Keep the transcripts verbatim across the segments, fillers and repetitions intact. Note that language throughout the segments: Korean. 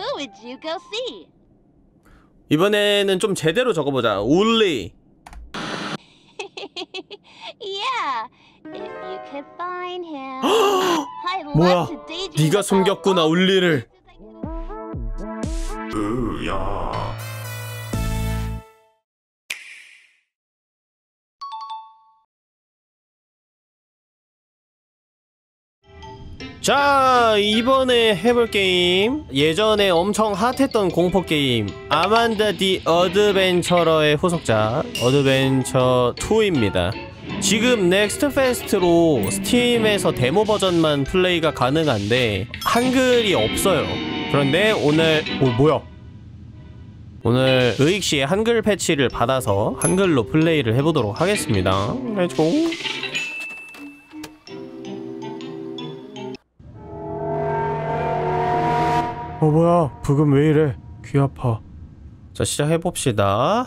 Who would you go see? 이번에는 좀 제대로 적어보자. 올레. Yeah, if you could find him. 뭐야? 네가 숨겼구나, 올리를. 으야. 자, 이번에 해볼 게임, 예전에 엄청 핫했던 공포 게임 아만다 디 어드벤처러의 후속작 어드벤처 투입니다 지금 넥스트 페스트로 스팀에서 데모 버전만 플레이가 가능한데 한글이 없어요. 그런데 오늘 오 뭐야 오늘 의익씨의 한글 패치를 받아서 한글로 플레이를 해보도록 하겠습니다. 렛츠고. 어 뭐야, 부금 왜 이래? 귀 아파. 자, 시작해봅시다.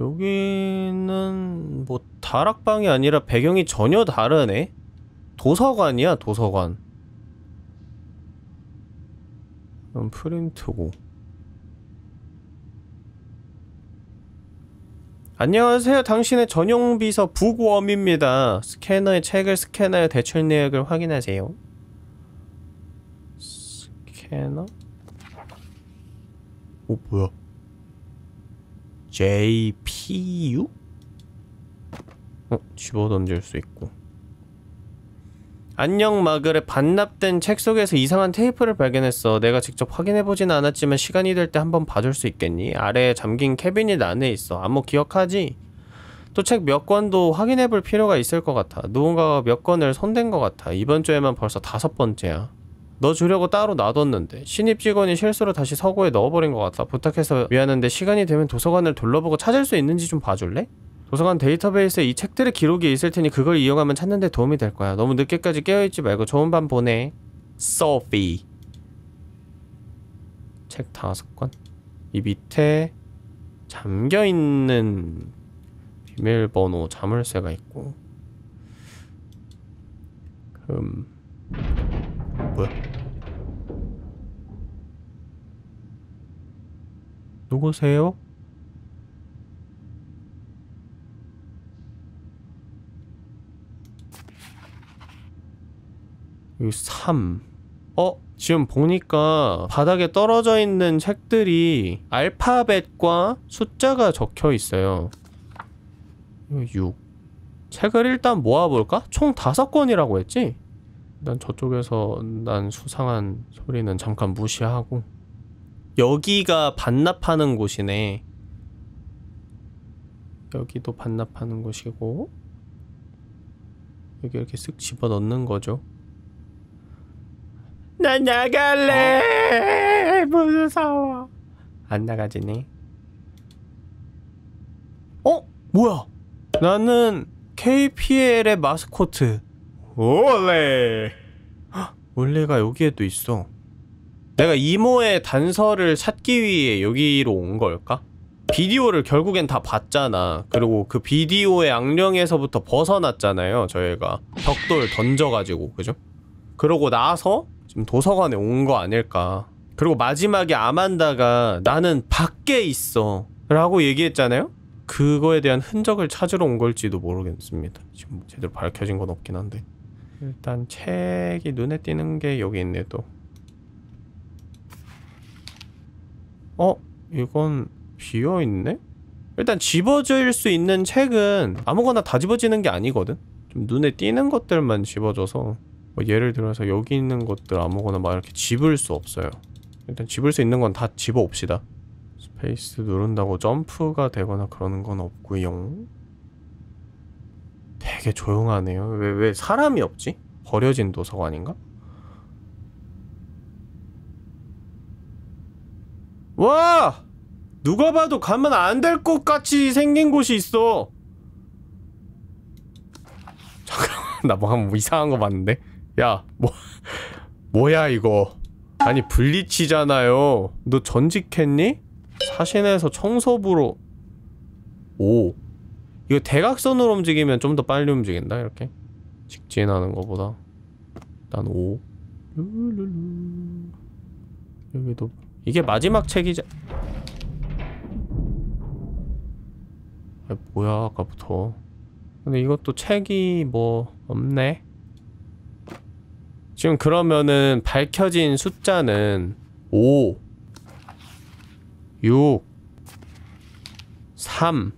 여기는 뭐 다락방이 아니라 배경이 전혀 다르네. 도서관이야, 도서관. 이건 프린트고. 안녕하세요, 당신의 전용 비서 북웜입니다. 스캐너의 책을 스캔하여 대출 내역을 확인하세요. 해나? 오 뭐야? 제이피유? 어? 집어던질 수 있고. 안녕 마글의 반납된 책 속에서 이상한 테이프를 발견했어. 내가 직접 확인해보진 않았지만 시간이 될 때 한번 봐줄 수 있겠니? 아래에 잠긴 캐비닛 안에 있어. 안무 기억하지? 또 책 몇 권도 확인해볼 필요가 있을 것 같아. 누군가가 몇 권을 손댄 것 같아. 이번 주에만 벌써 다섯 번째야. 너 주려고 따로 놔뒀는데 신입직원이 실수로 다시 서고에 넣어버린 것 같다. 부탁해서 미안한데 시간이 되면 도서관을 둘러보고 찾을 수 있는지 좀 봐줄래? 도서관 데이터베이스에 이 책들의 기록이 있을 테니 그걸 이용하면 찾는 데 도움이 될 거야. 너무 늦게까지 깨어있지 말고 좋은 밤 보내. 소피. 책 다섯 권? 이 밑에 잠겨있는 비밀번호 자물쇠가 있고. 그럼 뭐야? 누구세요? 여기 삼. 어? 지금 보니까 바닥에 떨어져 있는 책들이 알파벳과 숫자가 적혀 있어요. 육. 책을 일단 모아볼까? 총 다섯 권이라고 했지? 난 저쪽에서 난 수상한 소리는 잠깐 무시하고. 여기가 반납하는 곳이네. 여기도 반납하는 곳이고, 여기 이렇게 쓱 집어넣는 거죠. 나 나갈래. 어. 무서워. 안 나가지네. 어? 뭐야? 나는 케이피엘의 마스코트 올레. 올레가 여기에도 있어. 내가 이모의 단서를 찾기 위해 여기로 온 걸까? 비디오를 결국엔 다 봤잖아. 그리고 그 비디오의 악령에서부터 벗어났잖아요, 저희가. 벽돌 던져가지고, 그죠? 그러고 나서 지금 도서관에 온 거 아닐까. 그리고 마지막에 아만다가 나는 밖에 있어 라고 얘기했잖아요? 그거에 대한 흔적을 찾으러 온 걸지도 모르겠습니다. 지금 제대로 밝혀진 건 없긴 한데. 일단 책이 눈에 띄는 게 여기 있네 또. 어? 이건 비어있네? 일단 집어질 수 있는 책은 아무거나 다 집어지는 게 아니거든? 좀 눈에 띄는 것들만 집어져서 뭐 예를 들어서 여기 있는 것들 아무거나 막 이렇게 집을 수 없어요. 일단 집을 수 있는 건 다 집어옵시다. 스페이스 누른다고 점프가 되거나 그러는 건 없구요. 되게 조용하네요. 왜, 왜 사람이 없지? 버려진 도서관인가? 와! 누가 봐도 가면 안 될 것 같이 생긴 곳이 있어! 잠깐만, 나 뭐 이상한 거 봤는데? 야, 뭐, 뭐야 이거. 아니, 블리치잖아요. 너 전직했니? 사신에서 청소부로. 오. 이거 대각선으로 움직이면 좀 더 빨리 움직인다, 이렇게. 직진하는 거보다. 난 오. 여기도 이게 마지막 책이자. 아, 뭐야 아까부터. 근데 이것도 책이 뭐 없네. 지금 그러면은 밝혀진 숫자는 오, 육, 삼.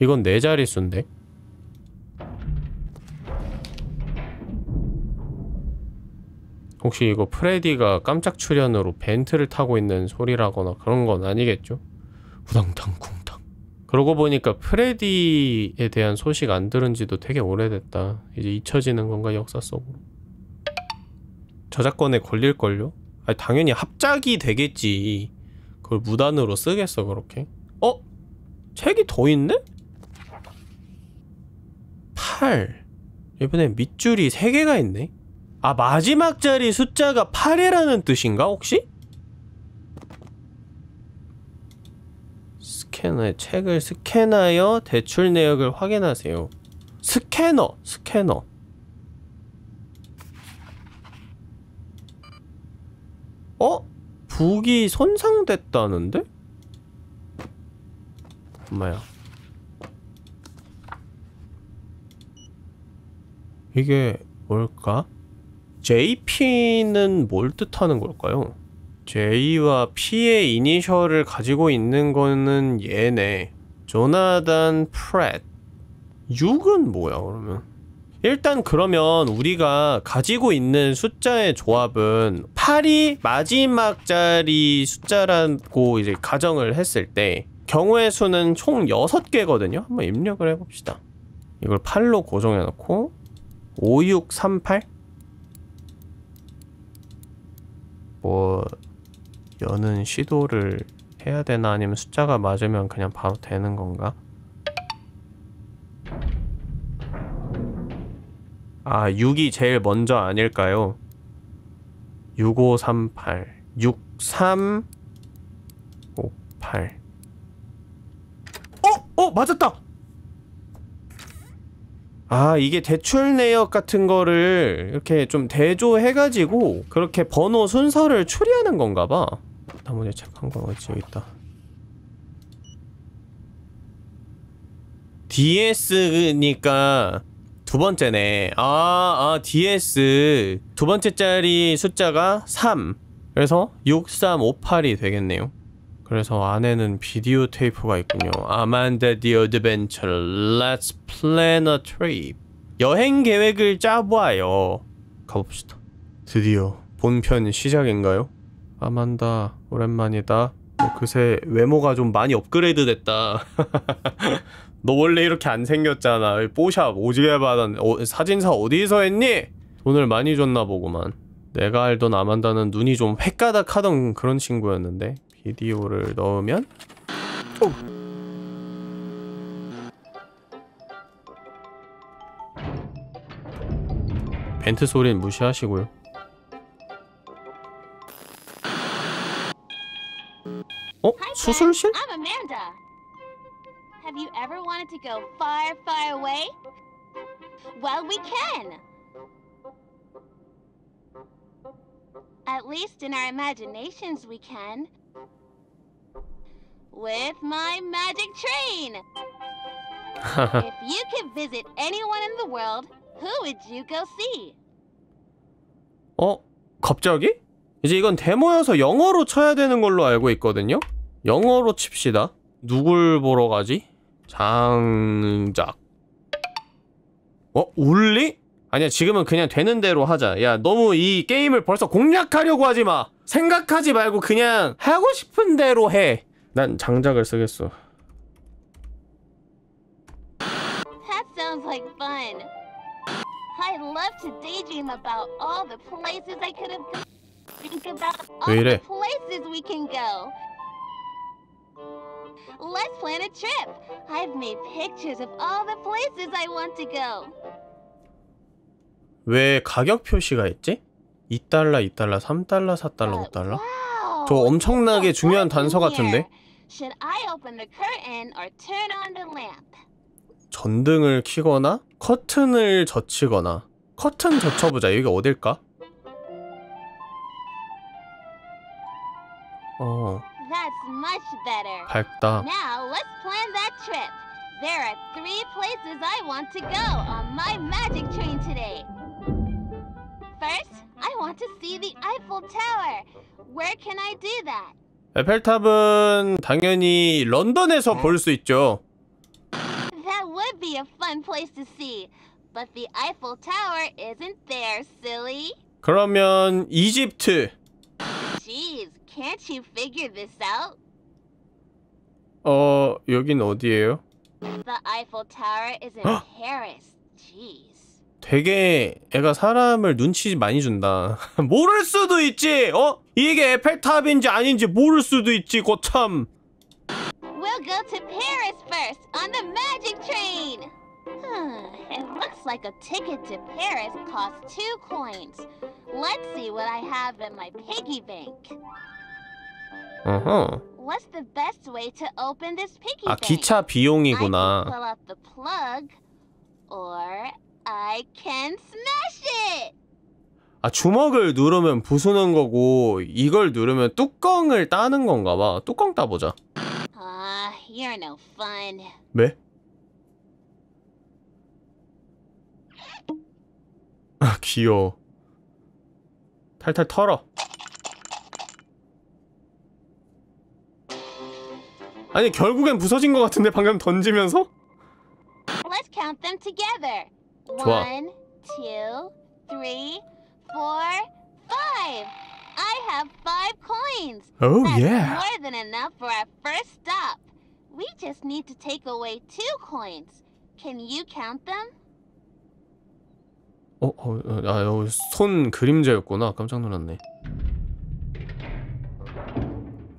이건 네 자릿수인데. 혹시 이거 프레디가 깜짝 출연으로 벤트를 타고 있는 소리라거나 그런 건 아니겠죠? 후당탕쿵탕. 그러고 보니까 프레디에 대한 소식 안 들은 지도 되게 오래됐다. 이제 잊혀지는 건가 역사 속으로. 저작권에 걸릴걸요? 아니 당연히 합작이 되겠지. 그걸 무단으로 쓰겠어 그렇게? 어? 책이 더 있네? 팔. 이번엔 밑줄이 세 개가 있네? 아 마지막 자리 숫자가 팔이라는 뜻인가 혹시? 스캐너에 책을 스캔하여 대출 내역을 확인하세요. 스캐너! 스캐너 어? 북이 손상됐다는데? 엄마야 이게 뭘까? 제이피는 뭘 뜻하는 걸까요? J와 P의 이니셜을 가지고 있는 거는 얘네. 조나단 프렛. 육은 뭐야 그러면? 일단 그러면 우리가 가지고 있는 숫자의 조합은 팔이 마지막 자리 숫자라고 이제 가정을 했을 때 경우의 수는 총 여섯 개거든요? 한번 입력을 해봅시다. 이걸 팔로 고정해놓고 오, 육, 삼, 팔? 뭐 여는 시도를 해야 되나 아니면 숫자가 맞으면 그냥 바로 되는 건가? 아 육이 제일 먼저 아닐까요? 육, 오, 삼, 팔 육, 삼, 오, 팔 어! 어! 맞았다! 아 이게 대출 내역 같은 거를 이렇게 좀 대조해가지고 그렇게 번호 순서를 추리하는 건가봐. 나머지 책 한 권 어디 있다. 디에스니까 두 번째네. 아, 아 디에스 두 번째 자리 숫자가 삼. 그래서 육, 삼, 오, 팔이 되겠네요. 그래서 안에는 비디오 테이프가 있군요. Amanda the Adventurer, let's plan a trip. 여행 계획을 짜봐요. 가봅시다. 드디어 본편 시작인가요? 아만다, 오랜만이다. 뭐 그새 외모가 좀 많이 업그레이드 됐다. 너 원래 이렇게 안 생겼잖아. 뽀샵 오지게 받았네. 어, 사진사 어디서 했니? 돈을 많이 줬나 보구만. 내가 알던 아만다는 눈이 좀 획가닥하던 그런 친구였는데. 비디오를 넣으면 오! 벤트 소리는 무시하시고요. 어? 수술실? I'm Amanda. Have you ever wanted to go far, far away? Well, we can. At least in our imaginations we can. With my magic train! If you could visit anyone in the world, who would you go see? 어? 갑자기? 이제 이건 데모여서 영어로 쳐야 되는 걸로 알고 있거든요? 영어로 칩시다. 누굴 보러 가지? 장작. 어? 울리? 아니야 지금은 그냥 되는 대로 하자. 야 너무 이 게임을 벌써 공략하려고 하지마. 생각하지 말고 그냥 하고 싶은 대로 해. 난 장작을 쓰겠어. That sounds like fun. I love to daydream about all the places I could have gone. Think about all the places we can go. Let's plan a trip. I've made pictures of all the places I want to go. 왜 가격 표시가 있지? 이 달러, 이 달러, 삼 달러, 사 달러, 오 달러? 저 엄청나게 중요한 단서 같은데? 전등을 켜거나 커튼을 젖히거나 커튼 젖혀보자. 여기가 어딜까? 어. 밝다. Now let's plan that trip. There are three places I want to go on my magic train today. First, I want to see the Eiffel Tower. Where can I do that? 에펠탑은 당연히 런던에서 볼 수 있죠. That would be a fun place to see. But the Eiffel Tower isn't there, silly. 그러면 이집트. Jeez, can't you figure this out? 어, 여긴 어디예요? The Eiffel Tower is in Paris. Jeez. 되게 애가 사람을 눈치 많이 준다. 모를 수도 있지. 어? 이게 에펠탑인지 아닌지 모를 수도 있지. 고참. We'll go to Paris first on the magic train. It looks like a ticket to Paris costs two coins. Let's see what I have in my piggy bank. Uh-huh. What's the best way to open this piggy bank? 아, 기차 비용이구나. I can pull out the plug, or I can smash it. 아, 주먹을 누르면 부수는 거고 이걸 누르면 뚜껑을 따는 건가 봐. 뚜껑 따보자. Ah, you're no fun. 네? 아, 귀여워. 탈탈 털어. 아니, 결국엔 부서진 것 같은데 방금 던지면서? Let's count them together. 좋아. One, two, three, four, five. I have five coins. Oh, yeah. That's more than enough for our first stop. We just need to take away two coins. Can you count them? 어, 어, 아, 손 그림자였구나. 깜짝 놀랐네.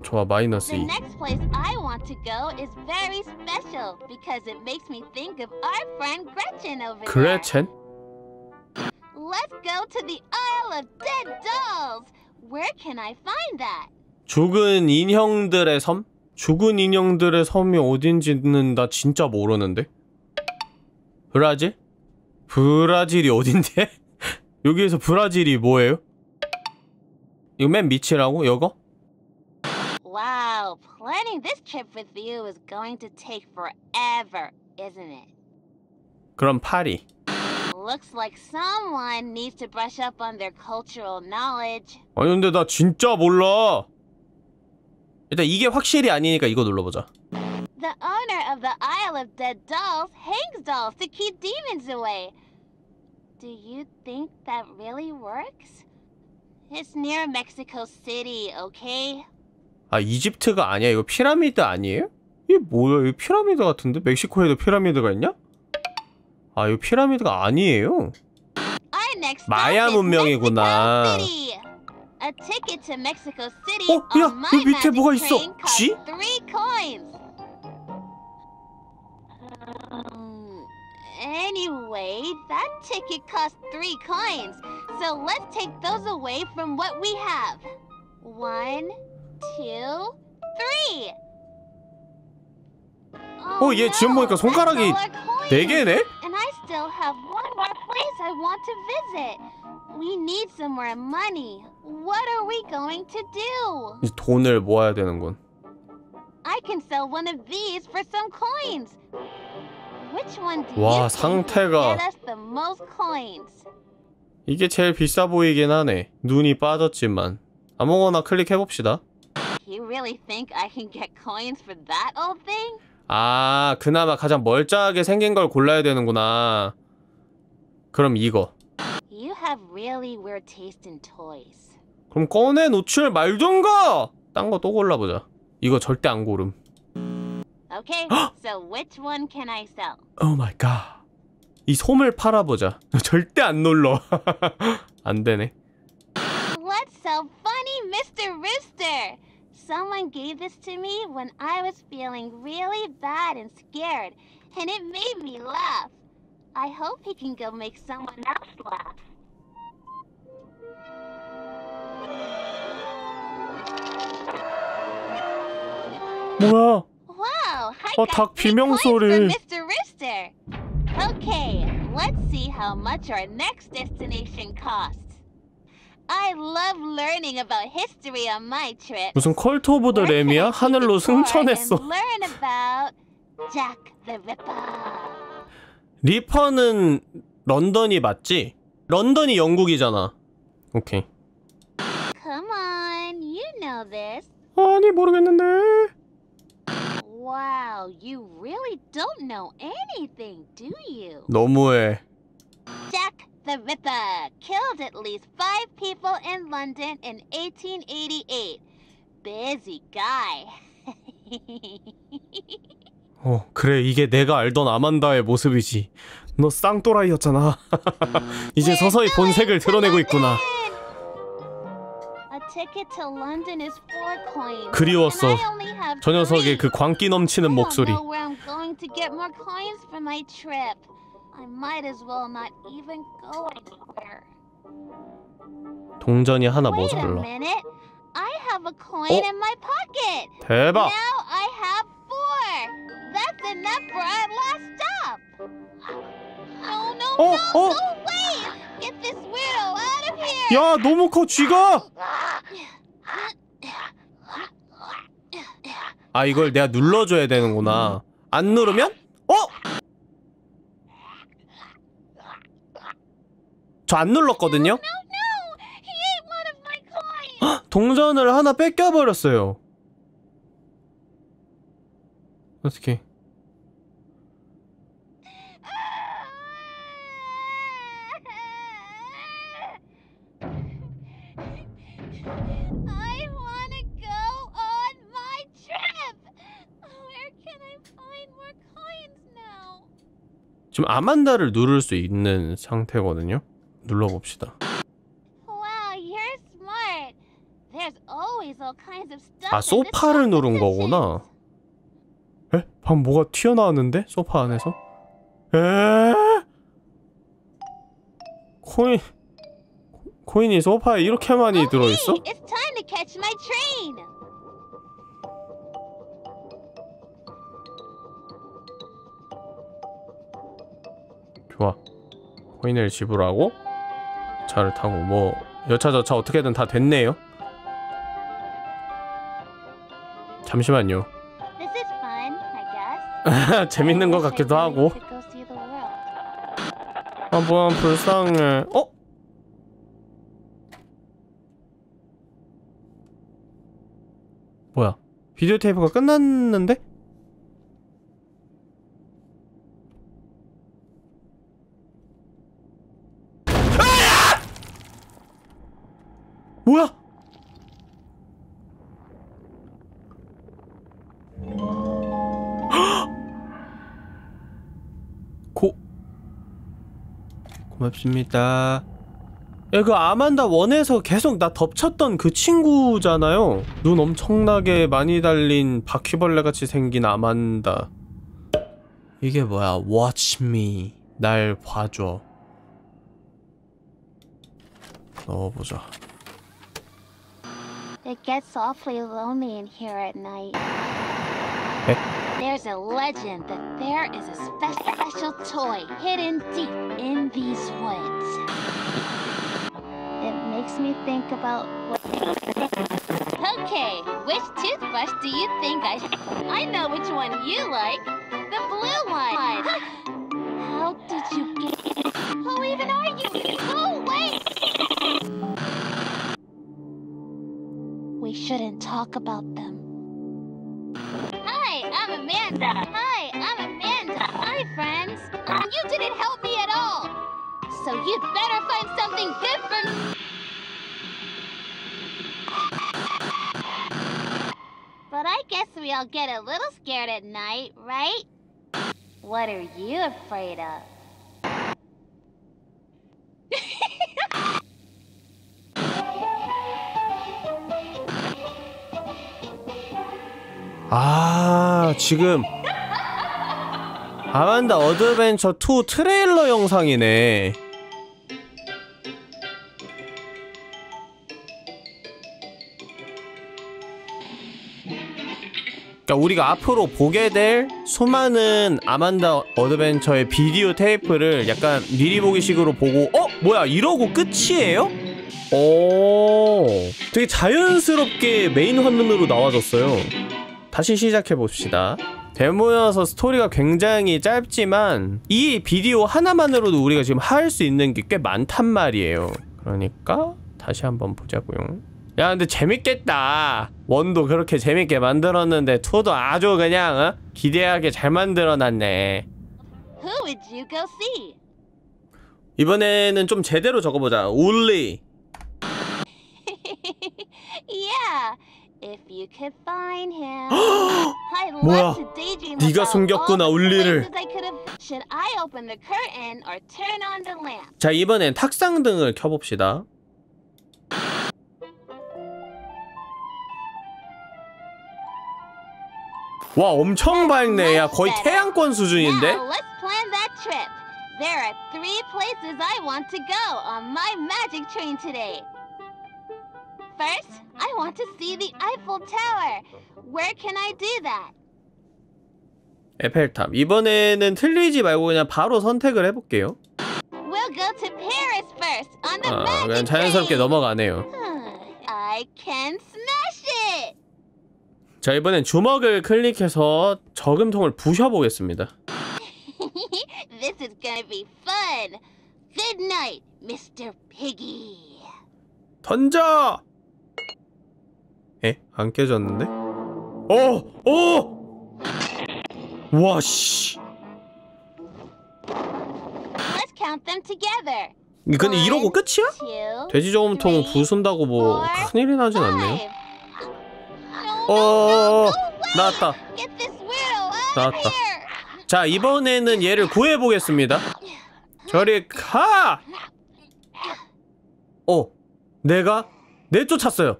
좋아, 마이너스 이. The next place I want to go is very special because it makes me think of our friend Gretchen over there. 그레첸? Let's go to the Isle of Dead Dolls. Where can I find that? 죽은 인형들의 섬? 죽은 인형들의 섬이 어딘지는 나 진짜 모르는데. 브라질? 브라질이 어딘데? 여기에서 브라질이 뭐예요? 이거 맨 밑이라고? 요거? Wow, planning this trip with you is going to take forever, isn't it? 그럼 파리. Looks like someone needs to brush up on their cultural knowledge. 아니 근데 나 진짜 몰라. 일단 이게 확실히 아니니까 이거 눌러보자. The owner of the Isle of Dead Dolls hangs dolls to keep demons away. Do you think that really works? It's near Mexico City, okay? 아, 이집트가 아니야. 이거 피라미드 아니에요? 이게 뭐야? 이거 피라미드 같은데? 멕시코에도 피라미드가 있냐? 아, 이거 피라미드가 아니에요. 마야 문명이구나. A ticket to Mexico City. 어, 야, 여기 밑에 뭐가 있어? G? Anyway, that ticket costs three coins. So let's take those away from what we have. One, two, three. Oh, 얘 지금 보니까 손가락이 네 개네? And I still have one more place I want to visit. We need some more money. What are we going to do? 이제 돈을 모아야 되는군. I can sell one of these for some coins. Which one do you 와, 상태가 get us the most coins? 이게 제일 비싸 보이긴 하네. 눈이 빠졌지만 아무거나 클릭해 봅시다. You really think I can get coins for that old thing? 아, 그나마 가장 멀쩡하게 생긴 걸 골라야 되는구나. 그럼 이거. You have really weird taste in toys. 그럼 꺼내 놓칠 말던가. 딴 거 또 골라 보자. 이거 절대 안 고름. Okay, so which one can I sell? Oh my god. 이 솜을 팔아보자. 절대 안 놀러. 안 되네. Let's sell funny 미스터 Rooster. Someone gave this to me when I was feeling really bad and scared, and it made me laugh. I hope he can go make someone else laugh. 뭐야? 어, 닭 비명 소리. Okay, let's see how much our next destination costs. I love learning about history on my trip. 무슨 컬트 오브 더 램이야? 하늘로 승천했어. Learn about Jack the Ripper. 리퍼는 런던이 맞지? 런던이 영국이잖아. 오케이. Come on, you know this. 아니 모르겠는데. Wow, you really don't know anything, do you? 너무해. Jack the Ripper killed at least five people in London in eighteen eighty-eight. Busy guy. 어, 그래. 이게 내가 알던 아만다의 모습이지. 너 쌍또라이였잖아. 이제 서서히 본색을 드러내고 있구나. 그리웠어. 저 녀석의 그 광기 넘치는 목소리. 동전이 하나 모자라. 어? 대박! 어? 어? 야, 너무 커, 쥐가! 아, 이걸 내가 눌러줘야 되는구나. 안 누르면? 어? 저 안 눌렀거든요? 헉, 동전을 하나 뺏겨버렸어요. 어떡해. 지금 아만다를 누를 수 있는 상태거든요. 눌러봅시다. 아, 소파를 누른 거구나. 에? 방금 뭐가 튀어나왔는데? 소파 안에서? 에? 코인... 코인이 소파에 이렇게 많이 들어있어? 좋아. 코인을 지불하고 차를 타고 뭐 여차저차 어떻게든 다 됐네요. 잠시만요. 재밌는 것 같기도 하고. 아, 뭐야, 불쌍해. 어? 뭐야? 비디오 테이프가 끝났는데? 뭐야? 고 고맙습니다. 야, 그 아만다 원에서 계속 나 덮쳤던 그 친구잖아요. 눈 엄청나게 많이 달린 바퀴벌레같이 생긴 아만다. 이게 뭐야? Watch me. 날 봐줘. 넣어보자. It gets awfully lonely in here at night. 에? There's a legend that there is a special toy hidden deep in these woods. It makes me think about what... Okay, which toothbrush do you think I should... I know which one you like. The blue one. How did you get... Who even are you? Go away! We shouldn't talk about them. Hi, I'm Amanda. Hi, I'm Amanda. Hi, friends. You didn't help me at all. So you'd better find something good for me. But I guess we all get a little scared at night, right? What are you afraid of? 아, 지금 아만다 어드벤처 투 트레일러 영상이네. 그러니까 우리가 앞으로 보게 될 수많은 아만다 어드벤처의 비디오 테이프를 약간 미리보기식으로 보고 어? 뭐야 이러고 끝이에요? 오, 되게 자연스럽게 메인 화면으로 나와줬어요. 다시 시작해봅시다. 데모여서 스토리가 굉장히 짧지만 이 비디오 하나만으로도 우리가 지금 할 수 있는 게 꽤 많단 말이에요. 그러니까 다시 한번 보자고요. 야 근데 재밌겠다. 원도 그렇게 재밌게 만들었는데 투도 아주 그냥 어? 기대하게 잘 만들어놨네. 이번에는 좀 제대로 적어보자. 올레. yeah. If you could find him. 뭐야? 네가 숨겼구나 올리를. 자 이번엔 탁상등을 켜봅시다. 와 엄청 밝네. 야 거의 태양권 수준인데? First, I want to see the Eiffel Tower. Where can I do that? 에펠탑. 이번에는 틀리지 말고 그냥 바로 선택을 해볼게요. We'll go to Paris first on the magic train. 그냥 자연스럽게 넘어가네요. I can smash it. 자 이번엔 주먹을 클릭해서 저금통을 부셔보겠습니다. This is gonna be fun. Good night, 미스터 Piggy. 던져. 에? 안 깨졌는데? 어! 어! 와 씨. 근데 이러고 끝이야? 돼지 저금통 부순다고 뭐 큰일이 나진 않네요. 어어어어 나왔다 나왔다. 자 이번에는 얘를 구해보겠습니다. 저리 가! 어 내가 내쫓았어요.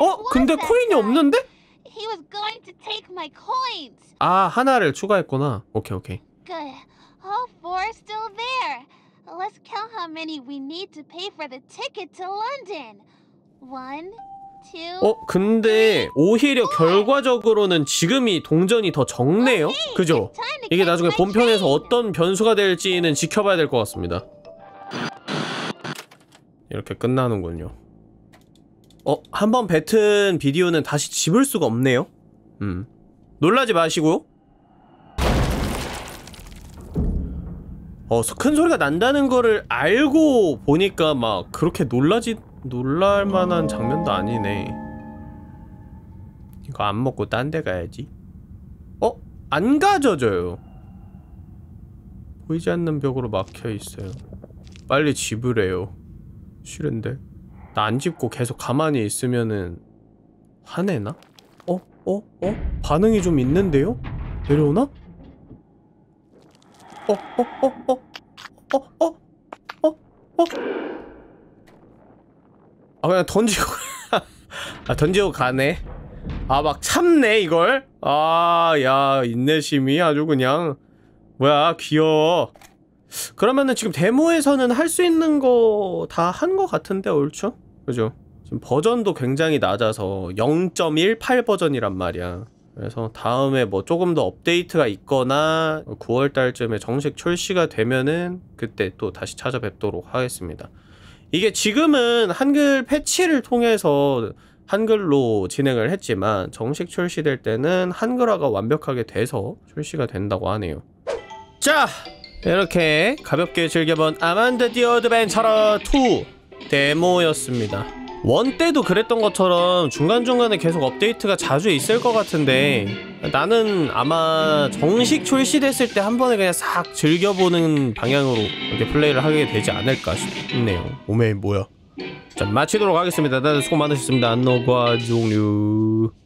어? 근데 코인이 없는데? 아, 하나를 추가했구나. 오케이, 오케이. 어? 근데 오히려 결과적으로는 지금이 동전이 더 적네요? 그죠? 이게 나중에 본편에서 어떤 변수가 될지는 지켜봐야 될 것 같습니다. 이렇게 끝나는군요. 어? 한 번 뱉은 비디오는 다시 집을 수가 없네요? 음 놀라지 마시고요. 어 큰 소리가 난다는 거를 알고 보니까 막 그렇게 놀라지 놀랄만한 장면도 아니네. 이거 안 먹고 딴 데 가야지. 어? 안 가져져요. 보이지 않는 벽으로 막혀있어요. 빨리 집을 해요. 싫은데? 나 안 짚고 계속 가만히 있으면은 화내나? 어? 어? 어? 반응이 좀 있는데요? 내려오나? 어? 어? 어? 어? 어? 어? 어? 어? 아 그냥 던지고 아 던지고 가네. 아 막 참네 이걸? 아 야 인내심이 아주 그냥 뭐야 귀여워. 그러면은 지금 데모에서는 할 수 있는 거 다 한 거 같은데 옳죠? 그죠? 지금 버전도 굉장히 낮아서 영 점 일팔 버전이란 말이야. 그래서 다음에 뭐 조금 더 업데이트가 있거나 구월 달쯤에 정식 출시가 되면은 그때 또 다시 찾아뵙도록 하겠습니다. 이게 지금은 한글 패치를 통해서 한글로 진행을 했지만 정식 출시될 때는 한글화가 완벽하게 돼서 출시가 된다고 하네요. 자! 이렇게 가볍게 즐겨본 아만다 디 어드벤처러 투 데모였습니다. 일 때도 그랬던 것처럼 중간중간에 계속 업데이트가 자주 있을 것 같은데 나는 아마 정식 출시됐을 때 한 번에 그냥 싹 즐겨보는 방향으로 이렇게 플레이를 하게 되지 않을까 싶네요. 오메 뭐야. 자 마치도록 하겠습니다. 다들 수고 많으셨습니다. 안녕, 종류.